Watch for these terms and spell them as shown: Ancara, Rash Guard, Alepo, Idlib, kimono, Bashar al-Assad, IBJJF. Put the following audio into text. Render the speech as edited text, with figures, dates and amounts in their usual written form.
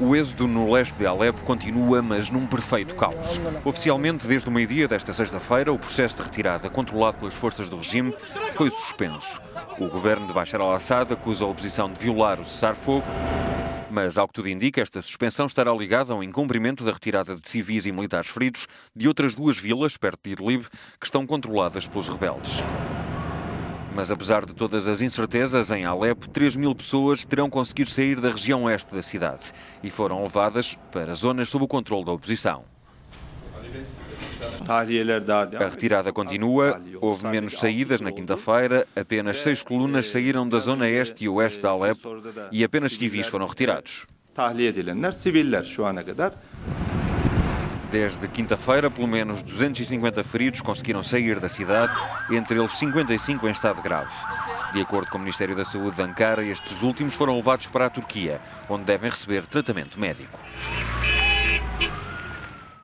O êxodo no leste de Alepo continua, mas num perfeito caos. Oficialmente, desde o meio-dia desta sexta-feira, o processo de retirada, controlado pelas forças do regime, foi suspenso. O governo de Bashar al-Assad acusa a oposição de violar o cessar-fogo, mas, ao que tudo indica, esta suspensão estará ligada ao incumprimento da retirada de civis e militares feridos de outras duas vilas, perto de Idlib, que estão controladas pelos rebeldes. Mas, apesar de todas as incertezas, em Alepo, 3.000 pessoas terão conseguido sair da região oeste da cidade e foram levadas para zonas sob o controle da oposição. A retirada continua, houve menos saídas na quinta-feira, apenas 6 colunas saíram da zona este e oeste de Alepo e apenas civis foram retirados. Desde quinta-feira, pelo menos 250 feridos conseguiram sair da cidade, entre eles 55 em estado grave. De acordo com o Ministério da Saúde de Ancara, estes últimos foram levados para a Turquia, onde devem receber tratamento médico.